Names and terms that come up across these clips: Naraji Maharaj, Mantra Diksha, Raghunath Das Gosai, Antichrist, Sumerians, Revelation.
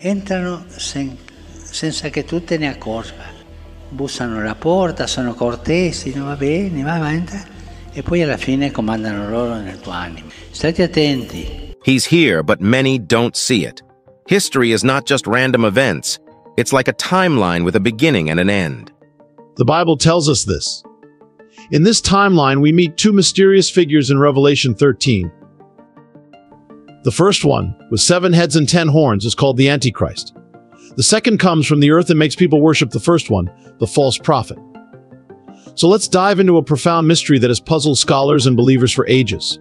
entrano senza che tu te ne accorga. Bussano alla porta, sono cortesi, no, va bene, va avanti, e poi alla fine comandano loro nel tuo animo. State attenti. He's here, but many don't see it. History is not just random events. It's like a timeline with a beginning and an end. The Bible tells us this. In this timeline, we meet two mysterious figures in Revelation 13. The first one, with 7 heads and 10 horns, is called the Antichrist. The second comes from the earth and makes people worship the first one, the false prophet. So let's dive into a profound mystery that has puzzled scholars and believers for ages.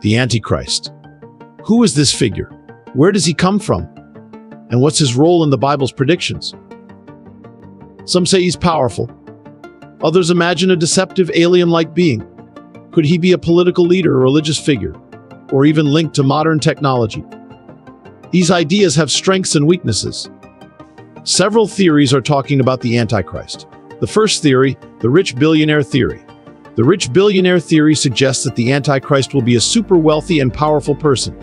The Antichrist. Who is this figure? Where does he come from? And what's his role in the Bible's predictions? Some say he's powerful. Others imagine a deceptive alien-like being. Could he be a political leader or religious figure, or even linked to modern technology? These ideas have strengths and weaknesses. Several theories are talking about the Antichrist. The first theory, the rich billionaire theory. The rich billionaire theory suggests that the Antichrist will be a super wealthy and powerful person.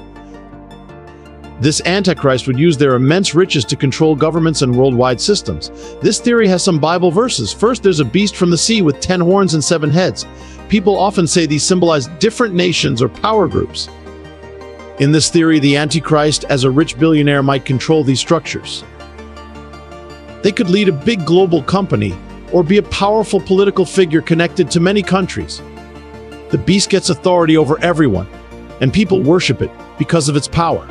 This Antichrist would use their immense riches to control governments and worldwide systems. This theory has some Bible verses. First, there's a beast from the sea with 10 horns and 7 heads. People often say these symbolize different nations or power groups. In this theory, the Antichrist, as a rich billionaire, might control these structures. They could lead a big global company or be a powerful political figure connected to many countries. The beast gets authority over everyone, and people worship it because of its power.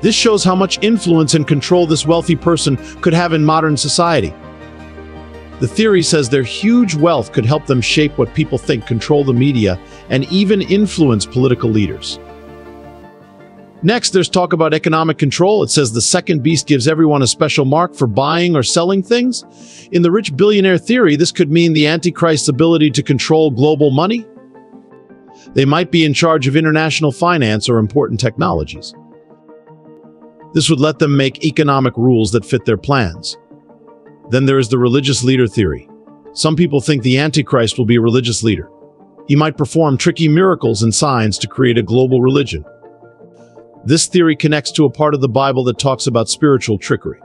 This shows how much influence and control this wealthy person could have in modern society. The theory says their huge wealth could help them shape what people think, control the media, and even influence political leaders. Next, there's talk about economic control. It says the second beast gives everyone a special mark for buying or selling things. In the rich billionaire theory, this could mean the Antichrist's ability to control global money. They might be in charge of international finance or important technologies. This would let them make economic rules that fit their plans. Then there is the religious leader theory. Some people think the Antichrist will be a religious leader. He might perform tricky miracles and signs to create a global religion. This theory connects to a part of the Bible that talks about spiritual trickery.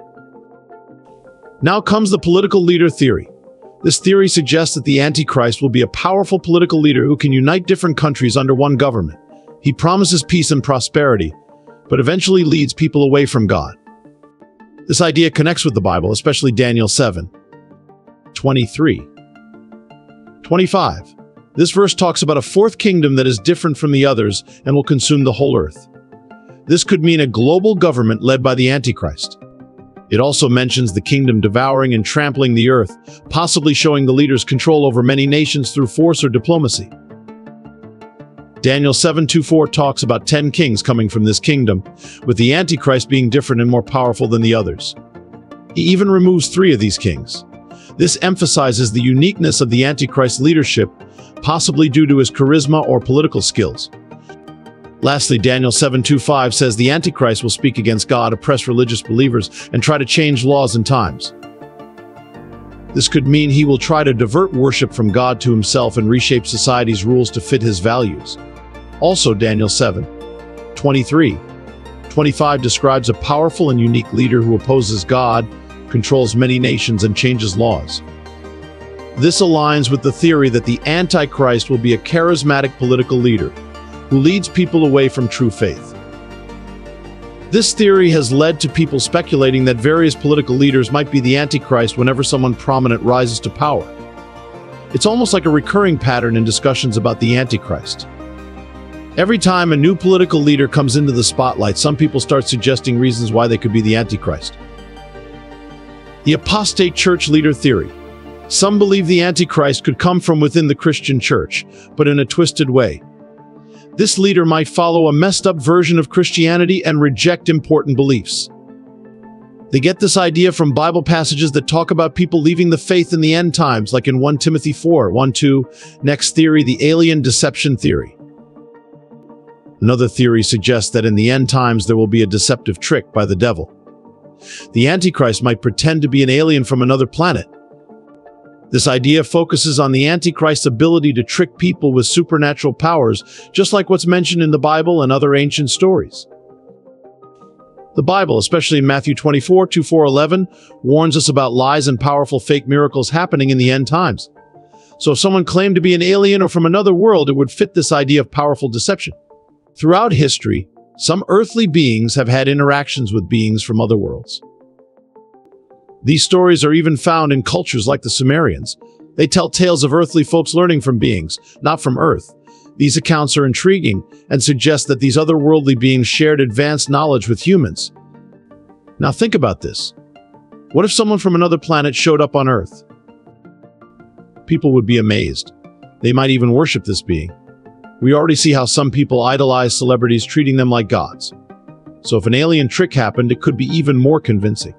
Now comes the political leader theory. This theory suggests that the Antichrist will be a powerful political leader who can unite different countries under one government. He promises peace and prosperity, but eventually leads people away from God. This idea connects with the Bible, especially Daniel 7:23-25. This verse talks about a fourth kingdom that is different from the others and will consume the whole earth. This could mean a global government led by the Antichrist. It also mentions the kingdom devouring and trampling the earth, possibly showing the leader's control over many nations through force or diplomacy. Daniel 7:24 talks about 10 kings coming from this kingdom, with the Antichrist being different and more powerful than the others. He even removes 3 of these kings. This emphasizes the uniqueness of the Antichrist's leadership, possibly due to his charisma or political skills. Lastly, Daniel 7:25 says the Antichrist will speak against God, oppress religious believers, and try to change laws and times. This could mean he will try to divert worship from God to himself and reshape society's rules to fit his values. Also, Daniel 7:23-25 describes a powerful and unique leader who opposes God, controls many nations, and changes laws. This aligns with the theory that the Antichrist will be a charismatic political leader who leads people away from true faith. This theory has led to people speculating that various political leaders might be the Antichrist whenever someone prominent rises to power. It's almost like a recurring pattern in discussions about the Antichrist. Every time a new political leader comes into the spotlight, some people start suggesting reasons why they could be the Antichrist. The apostate church leader theory. Some believe the Antichrist could come from within the Christian church, but in a twisted way. This leader might follow a messed-up version of Christianity and reject important beliefs. They get this idea from Bible passages that talk about people leaving the faith in the end times, like in 1 Timothy 4:1-2. Next theory, the alien deception theory. Another theory suggests that in the end times there will be a deceptive trick by the devil. The Antichrist might pretend to be an alien from another planet. This idea focuses on the Antichrist's ability to trick people with supernatural powers, just like what's mentioned in the Bible and other ancient stories. The Bible, especially Matthew 24, 2-4-11, warns us about lies and powerful fake miracles happening in the end times. So if someone claimed to be an alien or from another world, it would fit this idea of powerful deception. Throughout history, some earthly beings have had interactions with beings from other worlds. These stories are even found in cultures like the Sumerians. They tell tales of earthly folks learning from beings, not from Earth. These accounts are intriguing and suggest that these otherworldly beings shared advanced knowledge with humans. Now think about this. What if someone from another planet showed up on Earth? People would be amazed. They might even worship this being. We already see how some people idolize celebrities, treating them like gods. So if an alien trick happened, it could be even more convincing.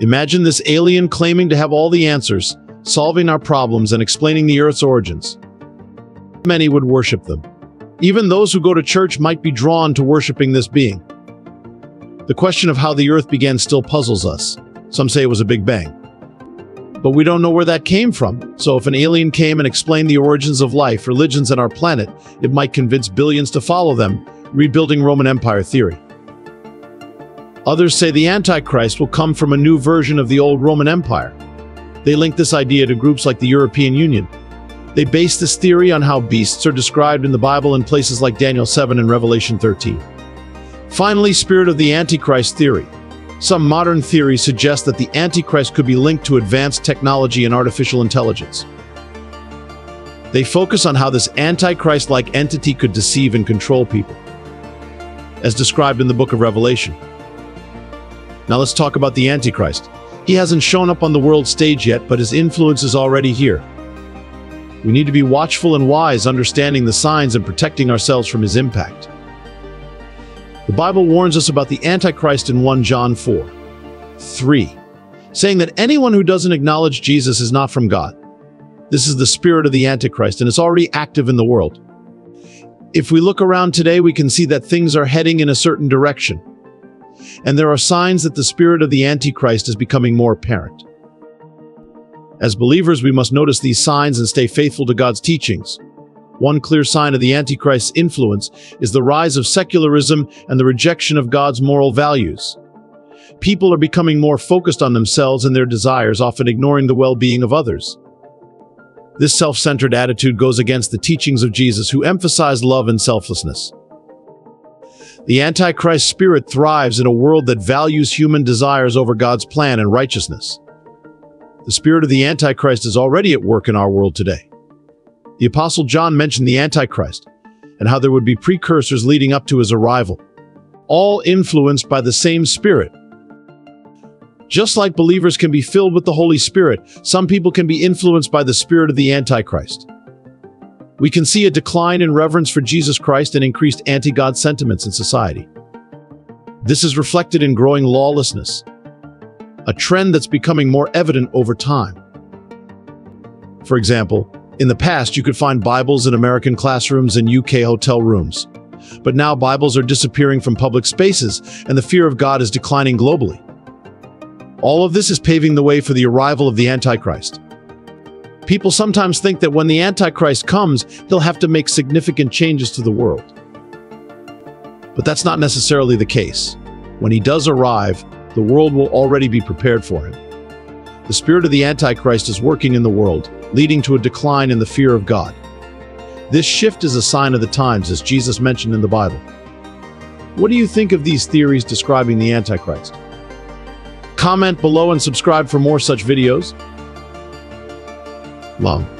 Imagine this alien claiming to have all the answers, solving our problems and explaining the Earth's origins. Many would worship them. Even those who go to church might be drawn to worshiping this being. The question of how the Earth began still puzzles us. Some say it was a Big Bang. But we don't know where that came from, so if an alien came and explained the origins of life, religions, and our planet, it might convince billions to follow them, rebuilding Roman Empire theory. Others say the Antichrist will come from a new version of the old Roman Empire. They link this idea to groups like the European Union. They base this theory on how beasts are described in the Bible in places like Daniel 7 and Revelation 13. Finally, spirit of the Antichrist theory. Some modern theories suggest that the Antichrist could be linked to advanced technology and artificial intelligence. They focus on how this Antichrist-like entity could deceive and control people, as described in the book of Revelation. Now let's talk about the Antichrist. He hasn't shown up on the world stage yet, but his influence is already here. We need to be watchful and wise, understanding the signs and protecting ourselves from his impact. The Bible warns us about the Antichrist in 1 John 4:3, saying that anyone who doesn't acknowledge Jesus is not from God. This is the spirit of the Antichrist, and it's already active in the world. If we look around today, we can see that things are heading in a certain direction, and there are signs that the spirit of the Antichrist is becoming more apparent. As believers, we must notice these signs and stay faithful to God's teachings. One clear sign of the Antichrist's influence is the rise of secularism and the rejection of God's moral values. People are becoming more focused on themselves and their desires, often ignoring the well-being of others. This self-centered attitude goes against the teachings of Jesus, who emphasized love and selflessness. The Antichrist spirit thrives in a world that values human desires over God's plan and righteousness. The spirit of the Antichrist is already at work in our world today. The Apostle John mentioned the Antichrist and how there would be precursors leading up to his arrival, all influenced by the same spirit. Just like believers can be filled with the Holy Spirit, some people can be influenced by the spirit of the Antichrist. We can see a decline in reverence for Jesus Christ and increased anti-God sentiments in society. This is reflected in growing lawlessness, a trend that's becoming more evident over time. For example, in the past, you could find Bibles in American classrooms and UK hotel rooms. But now Bibles are disappearing from public spaces, and the fear of God is declining globally. All of this is paving the way for the arrival of the Antichrist. People sometimes think that when the Antichrist comes, he'll have to make significant changes to the world. But that's not necessarily the case. When he does arrive, the world will already be prepared for him. The spirit of the Antichrist is working in the world, leading to a decline in the fear of God. This shift is a sign of the times, as Jesus mentioned in the Bible. What do you think of these theories describing the Antichrist? Comment below and subscribe for more such videos. Long.